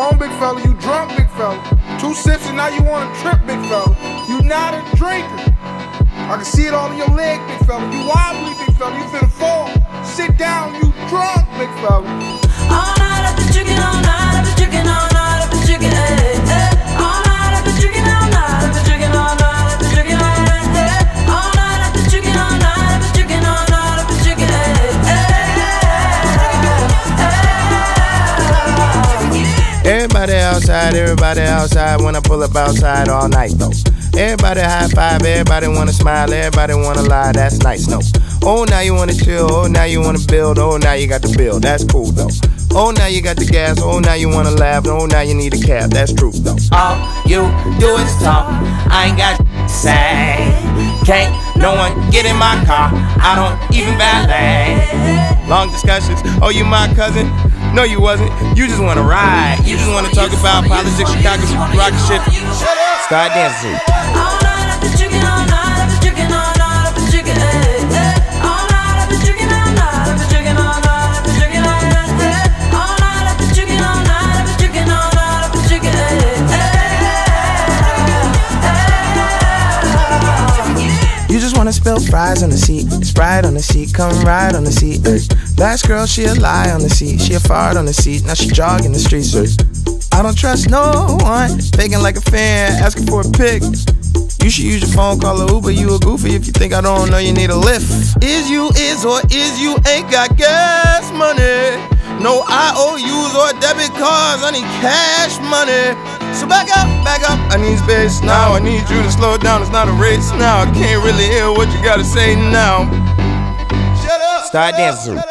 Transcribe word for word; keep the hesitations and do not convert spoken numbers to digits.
Come on, big fella, you drunk, big fella. Two sips and now you want to trip, big fella. You not a drinker. I can see it all in your leg, big fella. You wobbly, big fella. You finna fall. Sit down, you drunk, big fella. All night I've been drinking, all night I've been drinking, all night I've been drinking, eh, eh. All night I've been drinking, all night I've been drinking, all night I've been drinking, all night, eh. All night I've been drinking, all night I've been drinking, all night I've been drinking, eh, eh, eh, eh. Everybody outside, everybody outside. When I pull up outside all night though. Everybody high five, everybody wanna smile, everybody wanna lie, that's nice, no. Oh, now you wanna chill, oh, now you wanna build, oh, now you got the build, that's cool, though. Oh, now you got the gas, oh, now you wanna laugh, oh, now you need a cab, that's true, though. All you do is talk, I ain't got to say. Can't no one get in my car, I don't even valet. Long discussions, oh, you my cousin? No, you wasn't, you just wanna ride. You just wanna talk about politics, Chicago, rock shit. Start dancing. All night I've been drinking, all night I've been drinking, all night I've been drinking, eh, eh. All night I've been drinking, all night I've been drinking, all night I've been drinking, all night, eh. All night I've been drinking, all night I've been drinking, all night I've been drinking, eh, eh. You just wanna spill fries on the seat, Sprite on the seat, come ride on the seat, eh. Last girl, she a lie on the seat, she a fart on the seat, now she jogging the streets, eh. I don't trust no one, faking like a fan, asking for a pic. You should use your phone, call a Uber, you a goofy if you think I don't know you need a lift. Is you is or is you ain't got gas money. No I O U's or debit cards, I need cash money. So back up, back up, I need space now. I need you to slow down, it's not a race now. I can't really hear what you gotta say now. Shut up, start dancing.